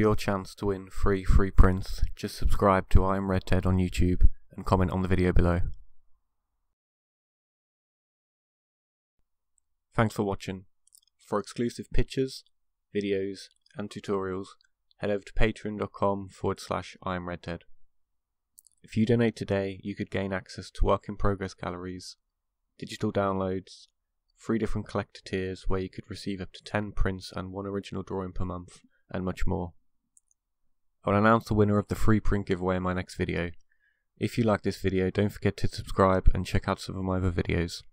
for your chance to win free prints, just subscribe to I am RedTed on YouTube and comment on the video below. Thanks for watching. For exclusive pictures, videos and tutorials, head over to patreon.com/I am RedTed. If you donate today, you could gain access to work in progress galleries, digital downloads, 3 different collector tiers where you could receive up to 10 prints and 1 original drawing per month, and much more. I will announce the winner of the free print giveaway in my next video. If you like this video, don't forget to subscribe and check out some of my other videos.